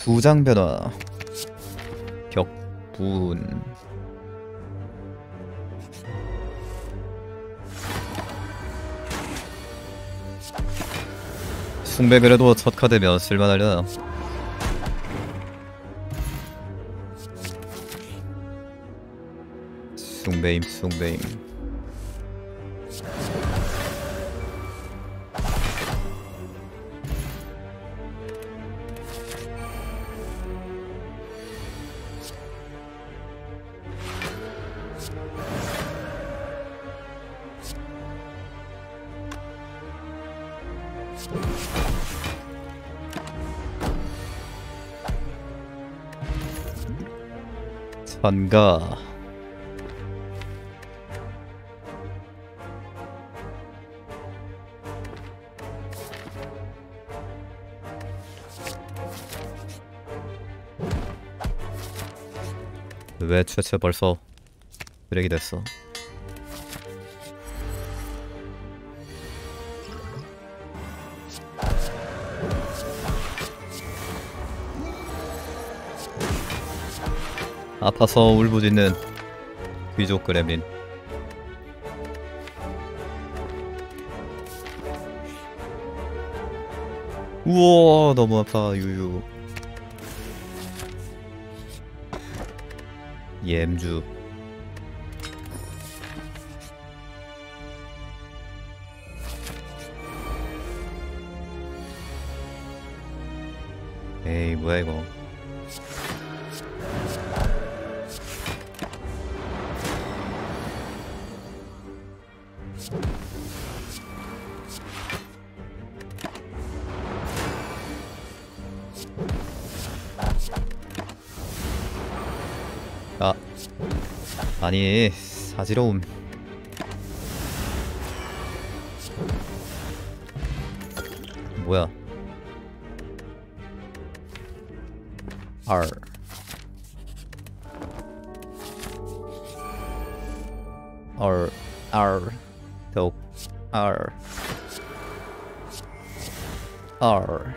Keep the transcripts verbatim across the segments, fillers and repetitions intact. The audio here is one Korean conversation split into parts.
두장 변화 격분 숭배그래도 첫 카드 몇 쓸만하려나. 숭배임 숭배임 반가 왜 최채 벌써 쓰레기 됐어. 아파서 울부짖는 귀족 그레민. 우와 너무 아파. 유유 얌주 에이 뭐야 이거. 아 아니 사지러움 뭐야. R R R 더욱 R R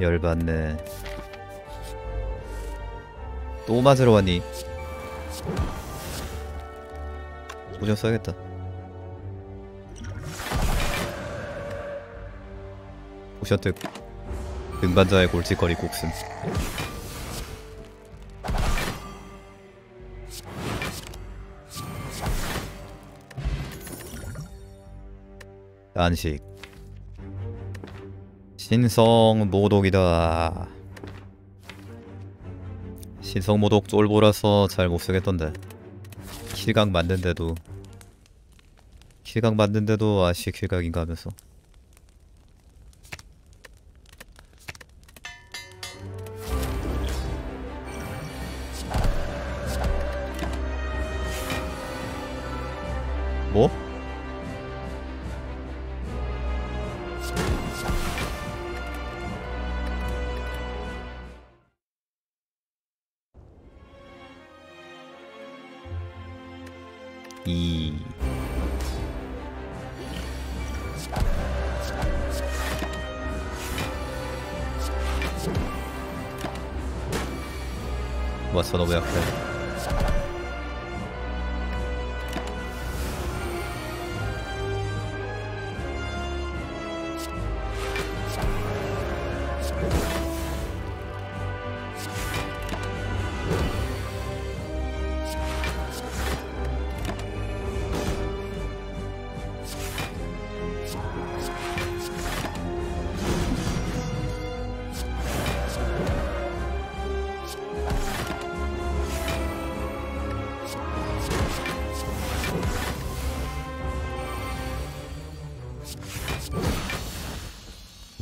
열받네. 또 맞으러 왔니? 오점 써야겠다. 오셔트 등반자의 골칫거리 곡슴. 안식 신성 모독이다. 신성 모독 쫄보라서 잘 못쓰겠던데. 킬각 맞는데도 킬각 맞는데도 아씨 킬각인가 하면서 뭐? 이 와쳐 너무 약해.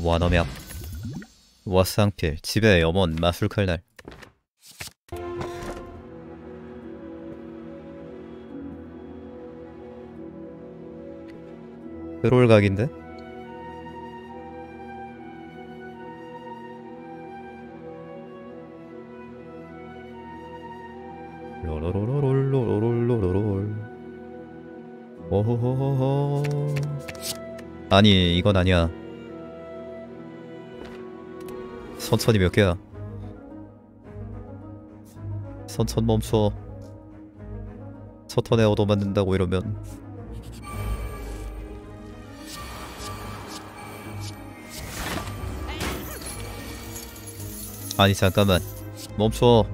와너맵 와쌍필 집에 염원 마술칼날 트롤각인데? 로로로로로로로로로롤. 오호호호호. 아니 이건 아니야. 선천이 몇 개야? 선천 멈춰. 첫 턴에 얻어맞는다고 이러면. 아니 잠깐만 멈춰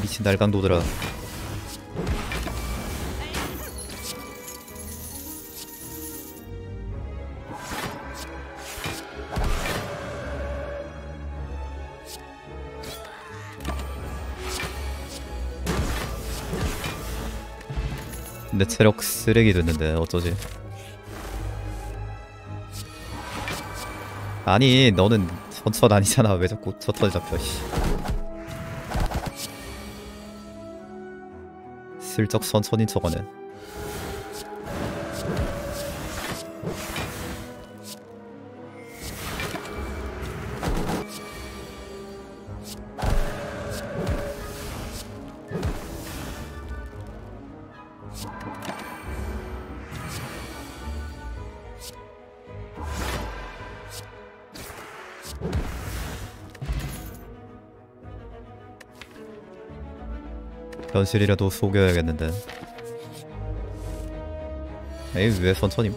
미친 날강도들아. 내 체력 쓰레기 됐는데 어쩌지? 아니 너는 선천 아니잖아. 왜 자꾸 첫턴 잡혀. 씨. 슬쩍 선천인 척하네. 현실이라도 속여야겠는데. 에이 왜 선천임?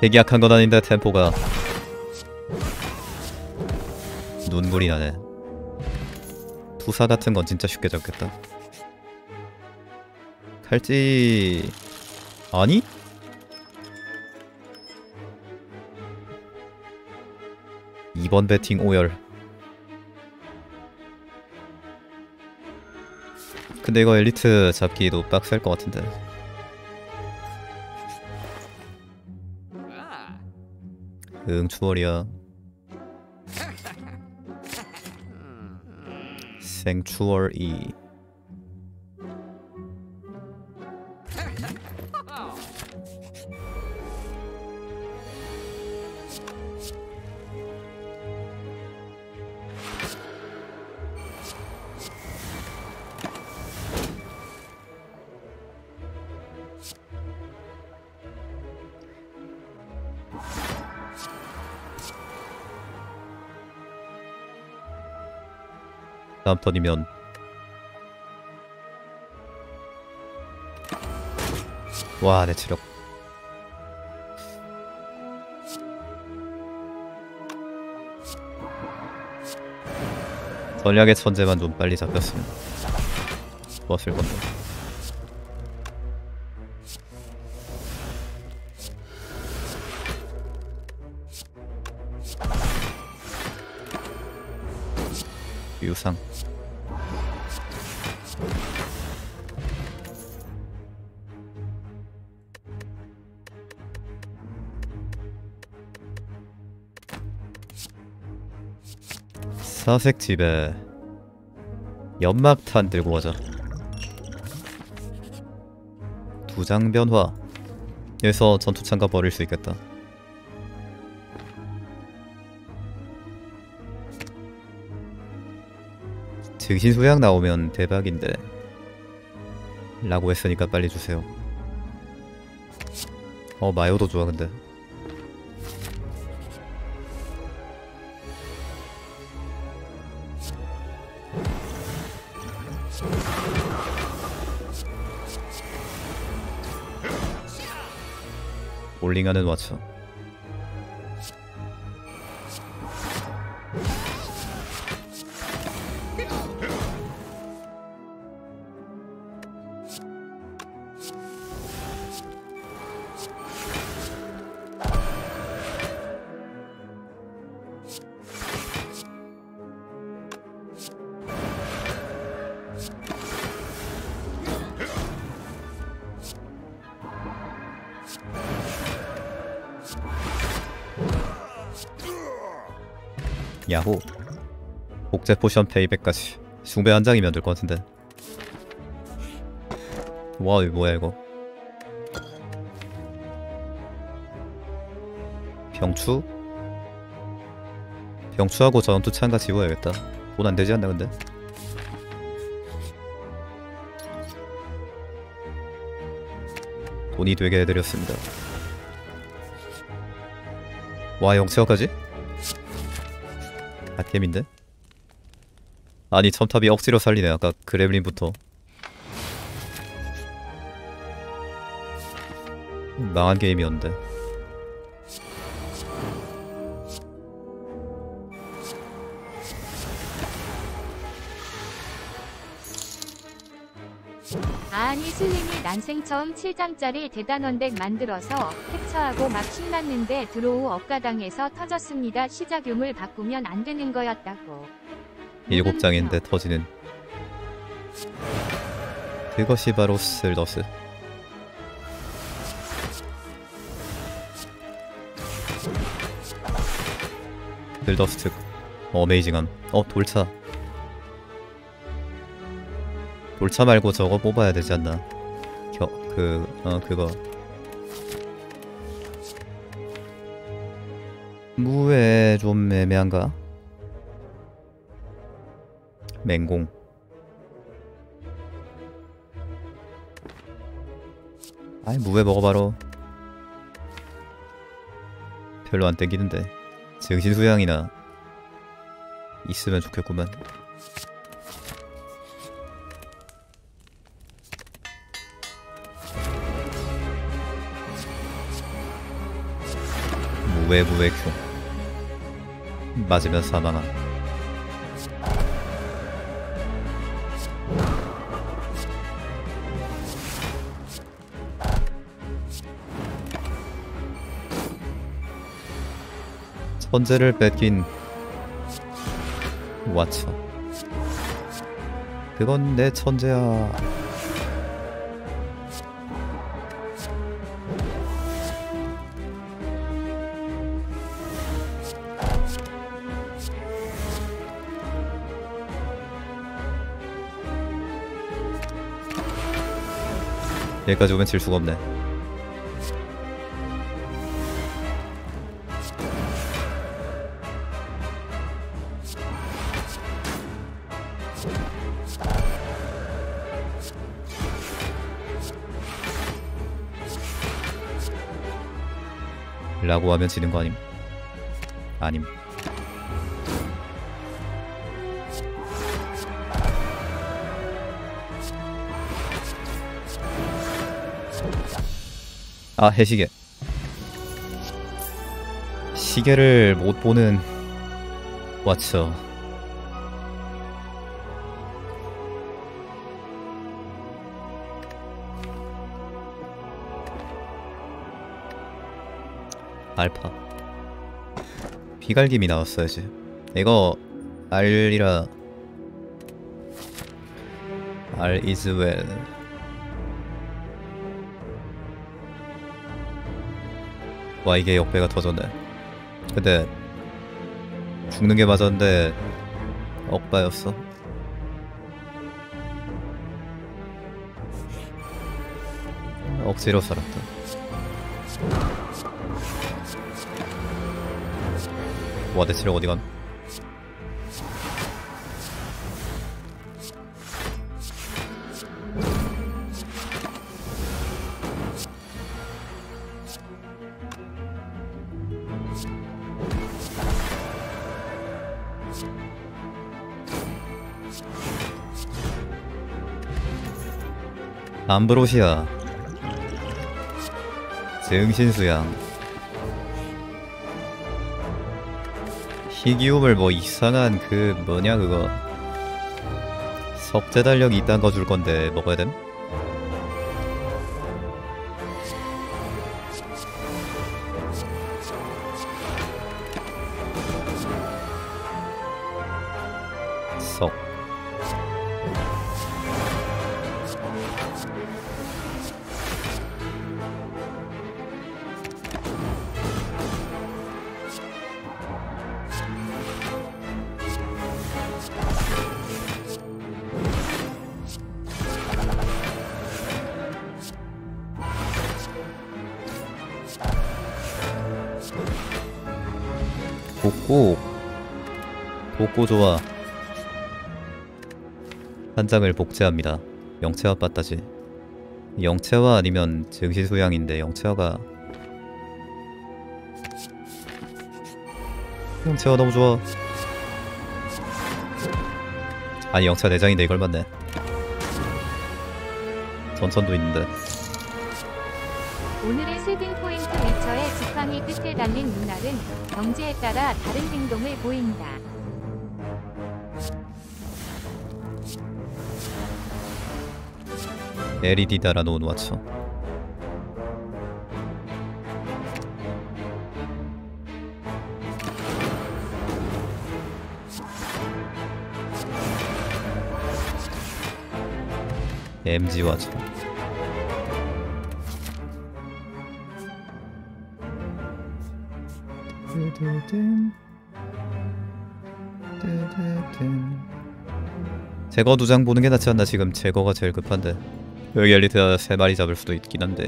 되게 약한 건 아닌데 템포가 눈물이 나네. 투사 같은 건 진짜 쉽게 잡겠다. 칼찌... 아니? 이번 배팅 오열. 근데 이거 엘리트 잡기도 빡셀 것 같은데. 응, 추월이야. 생추월이. 다음 턴이면 와 내 체력 전략의 천재만 좀 빨리 잡혔으면 좋았을 건데. 유상 사색집에 연막탄 들고 가자. 두 장 변화. 여기서 전투창가 버릴 수 있겠다. 증신 소양 나오면 대박인데 라고 했으니까 빨리 주세요. 어 마요도 좋아. 근데 올링하는 와쳐. 야호. 복제 포션 페이백까지. 숭배 한 장이면 될 것 같은데. 와 이거 뭐야 이거. 병추? 병추하고 전투 참가 지워야겠다. 돈 안 되지 않나 근데? 돈이 되게 해드렸습니다. 와 영체화까지? 아템인데? 아니 첨탑이 억지로 살리네. 아까 그렘린부터 망한 게임이었는데. 아니 슬림이 난생 처음 칠 장짜리 대단원덱 만들어서 캡처하고 막 신났는데 드로우 억가당해서 터졌습니다. 시작용을 바꾸면 안 되는 거였다고. 일곱 장인데 터지는 그것이 바로 슬더스. 슬더스 특 어메이징함. 어 돌차. 돌차 말고 저거 뽑아야 되지 않나. 겨, 그, 어, 그거. 무에 좀 애매한가? 맹공. 아이, 무에 먹어봐로. 별로 안 땡기는데. 증신수양이나 있으면 좋겠구만. 무에무에 큐 맞으면 사망함. 천재를 뺏긴 와쳐. 그건 내 천재야. 여기까지 오면 질 수가 없네. 라고 하면 지는 거 아님. 아님. 아 해시계. 시계를 못 보는 와쳐. 알파. 비갈김이 나왔어야지. 이거 R이라 R is well. 와 이게 역배가 터졌네. 근데 죽는게 맞았는데 억바였어. 억지로 살았다. 와 내 체력 어디간. 암브로시아. 증신수양. 희귀우물 뭐 이상한 그 뭐냐 그거. 석재달력 이딴 거 줄건데 먹어야 됨? 석 볶고 볶고 좋아. 한장을 복제합니다. 영채화 빠따지. 영채화 아니면 증시 소양인데 영채화가 영채화 너무 좋아. 아니 영채화 내장인데 이걸 맞네. 전천도 있는데. 오늘의 실빙 포인트 위쳐의 지팡이 끝에 달린 눈알은 경지에 따라 다른 행동을 보인다. 엘이디 달아놓은 와쳐. 엠지 와쳐. 제거 두 장 보는 게 낫지 않나. 지금 제거가 제일 급한데 여기 엘리트가 세 마리 잡을 수도 있긴 한데.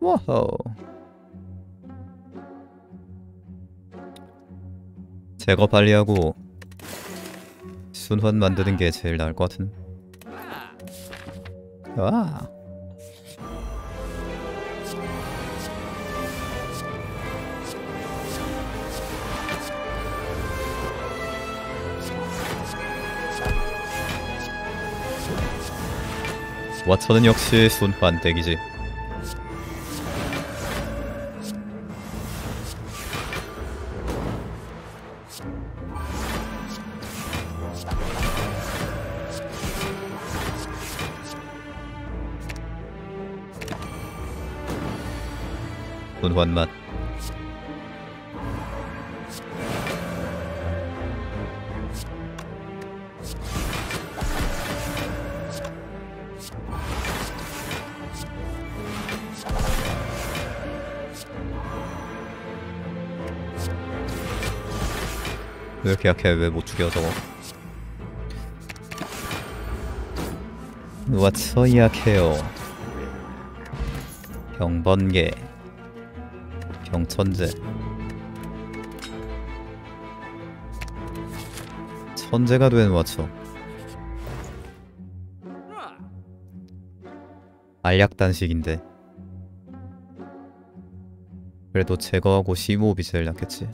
와호. 제거 빨리 하고 순환 만드는 게 제일 나을 것 같은. 아. 와쳐는 역시 순환 덱이지. 순환 맛. 왜 이렇게 약해? 왜 못 죽여 저거? 와쳐 약해요. 경번개 경천재. 천재가 된 와쳐. 알약단식인데 그래도 제거하고 심호흡이 제일 낫겠지.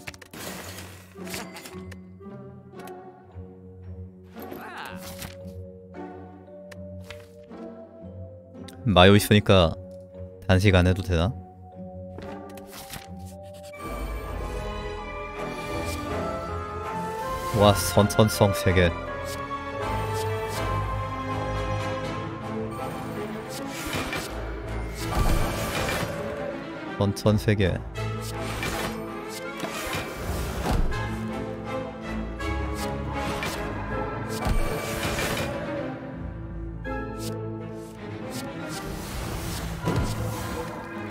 마요 있으니까 단식 안 해도 되나? 와 선천성 세 개. 선천 세 개.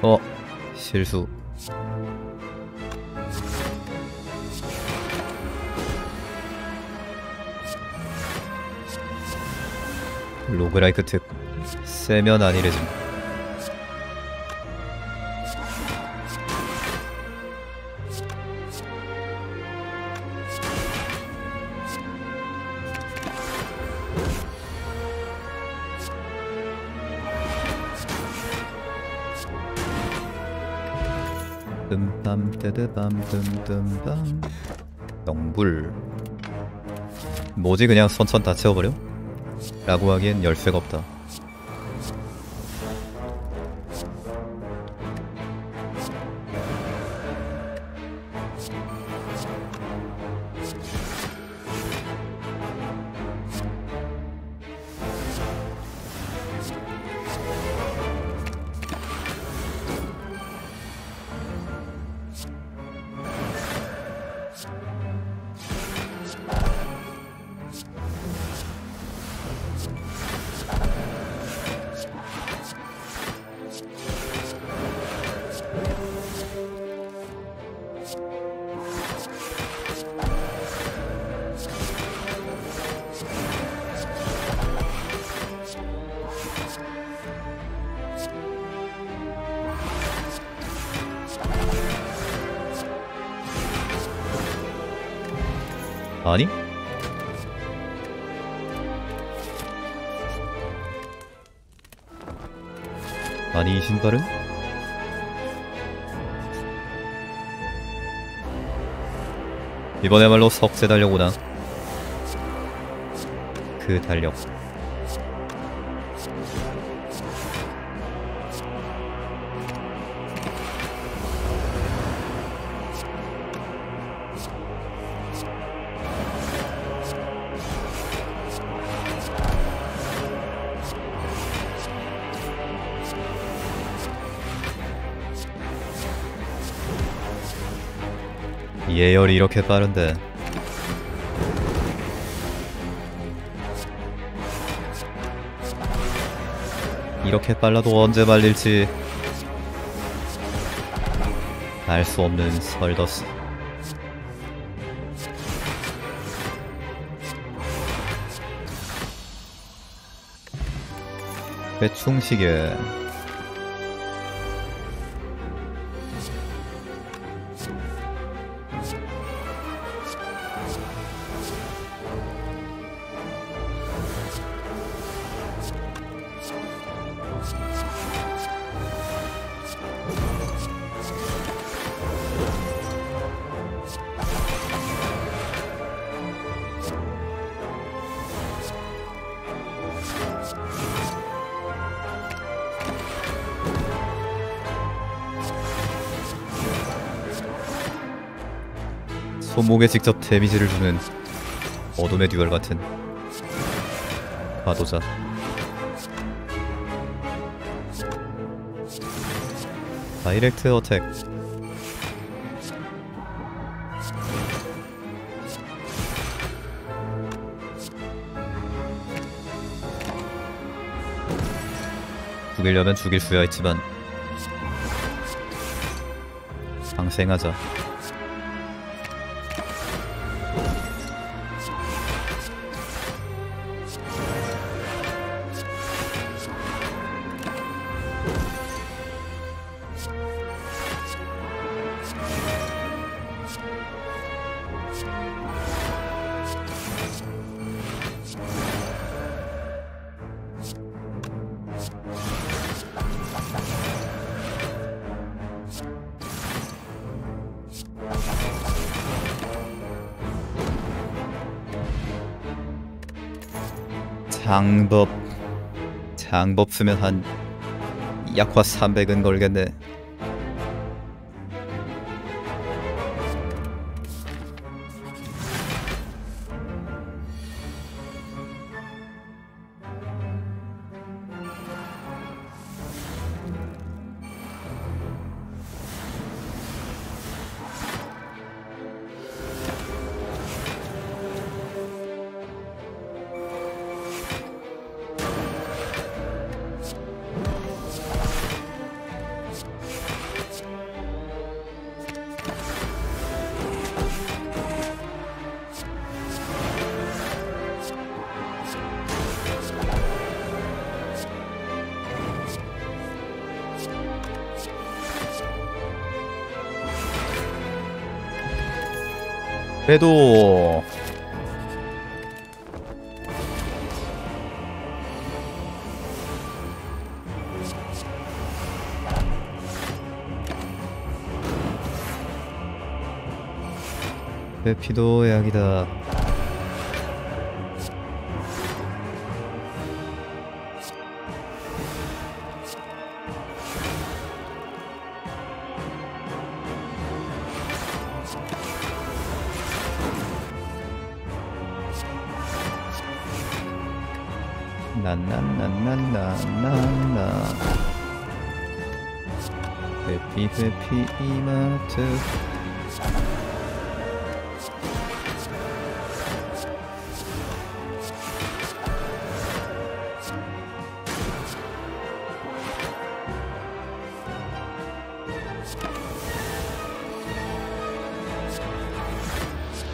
어, 실수. 로그라이크 특. 세면 아니래지. 뜸땀떼드밤뜸뜸밤. 영불 뭐지? 그냥 선천 다 채워버려? 라고 하기엔 열쇠가 없다. 아니? 아니, 이 신발은? 이번에말로 석세 달려오나. 그 달력. 예열이 이렇게 빠른데. 이렇게 빨라도 언제 말릴지 알 수 없는 슬더스. 회충시계. 손목에 직접 데미지를 주는 어둠의 듀얼 같은 과도자. 다이렉트 어택. 죽이려면 죽일 수야 했지만 방생하자. 장법. 장법 쓰면 한 약화 삼백은 걸겠네. 그래도 회피도 약이다. 나나나나나나나. 회피 회피 이마트.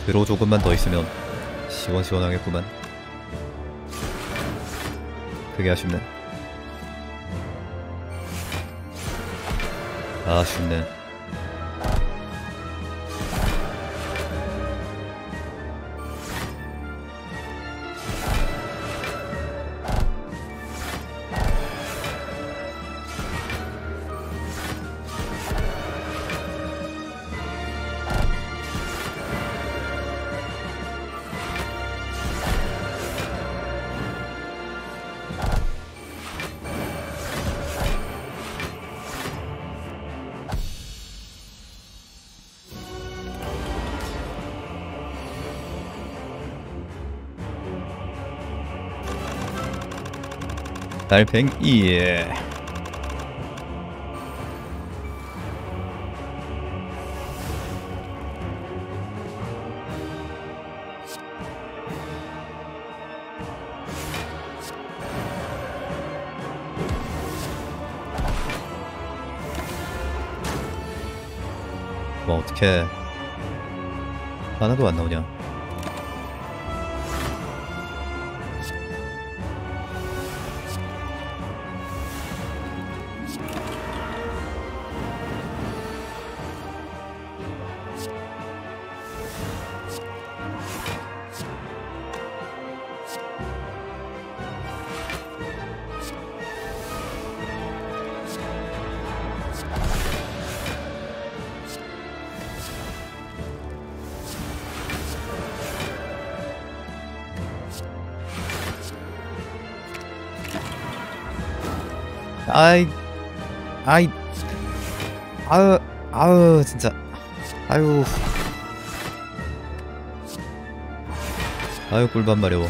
드로 조금만 더 있으면 시원시원하겠구만. 그게 아쉽네. 아쉽네. 달팽이. 뭐 어떻게 하나도 안 나오냐? 아이, 아이, 아유, 아유, 진짜, 아유, 아유, 골반 마려워.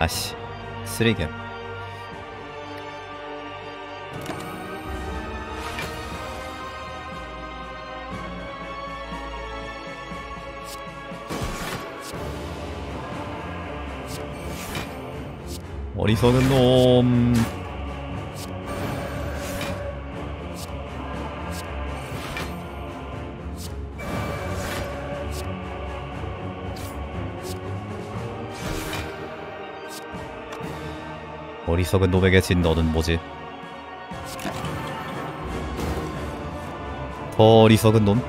아씨, 쓰레기야. 어리석은 놈. 어리석은 노백에 진 너는 뭐지? 더 어리석은 놈?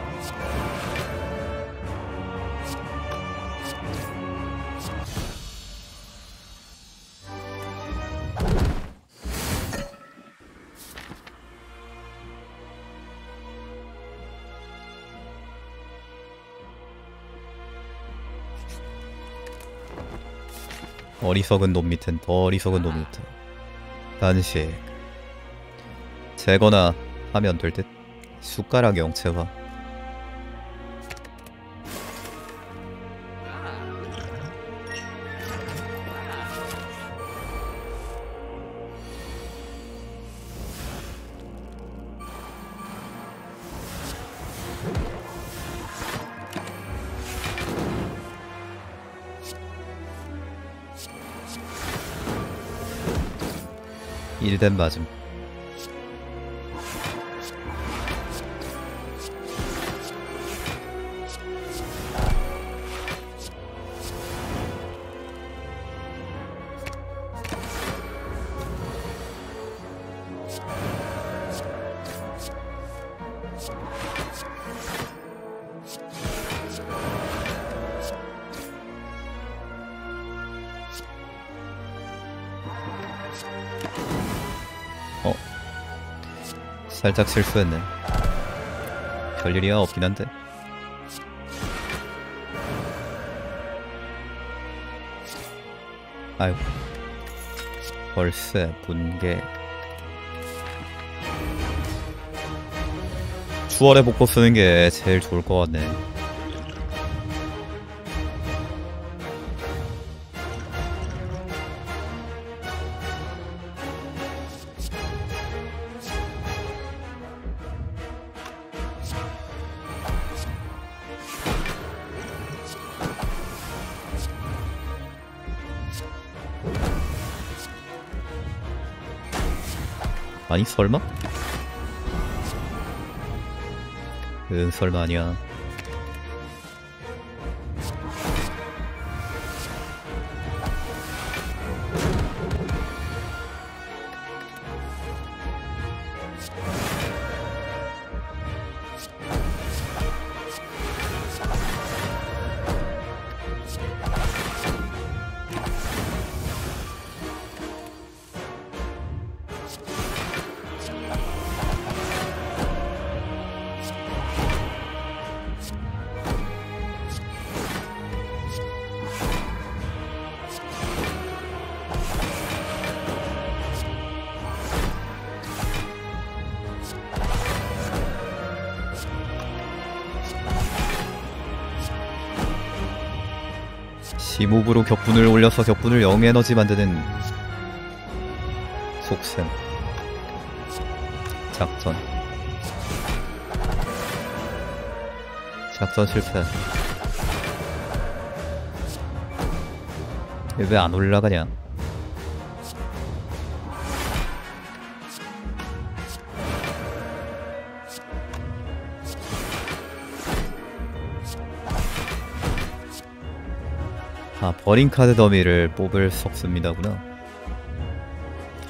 어리석은 놈 밑엔 더 어리석은 놈 밑엔 단식 재거나 하면 될 듯. 숟가락 영체화. 일단 맞음. 어, 살짝 실수했네. 별일이야 없긴 한데. 아이고, 벌써 분개. 추월의 복고 쓰는 게 제일 좋을 것 같네. 아니 설마? 응 설마 아니야. 지몹으로 격분을 올려서 격분을 영 에너지 만드는 속셈 작전 작전 실패. 얘 왜 안 올라가냐? 아, 버린 카드 더미를 뽑을 수 없습니다구나.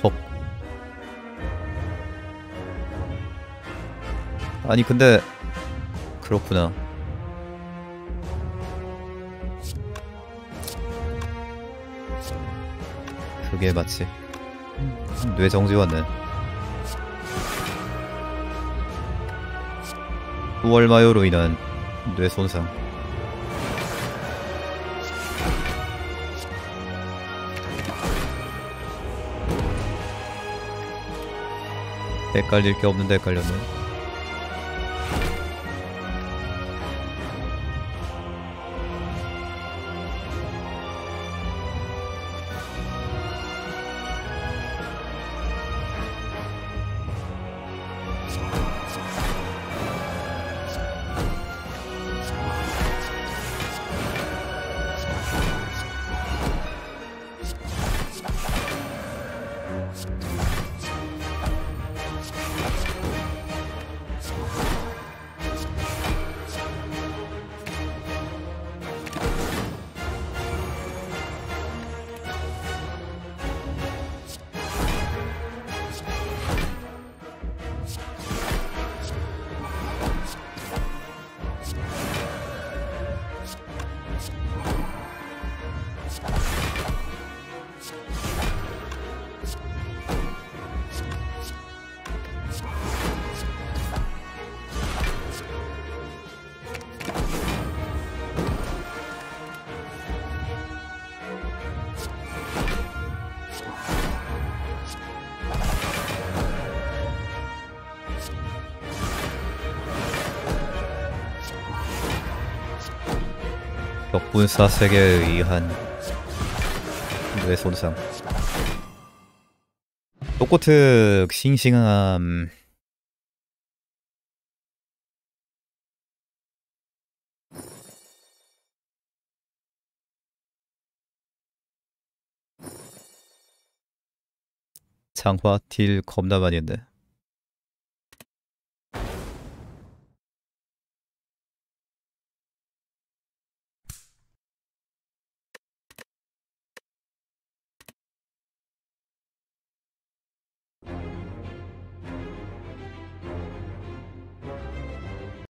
헉. 아니 근데 그렇구나. 그게 맞지. 뇌정지 왔네. 우월마요로 인한 뇌손상. 헷갈릴 게 없는데 헷갈렸네. 격분사 세계에 의한 뇌손상. 똑꼬특 싱싱함. 장화 딜 겁나 많이 했네.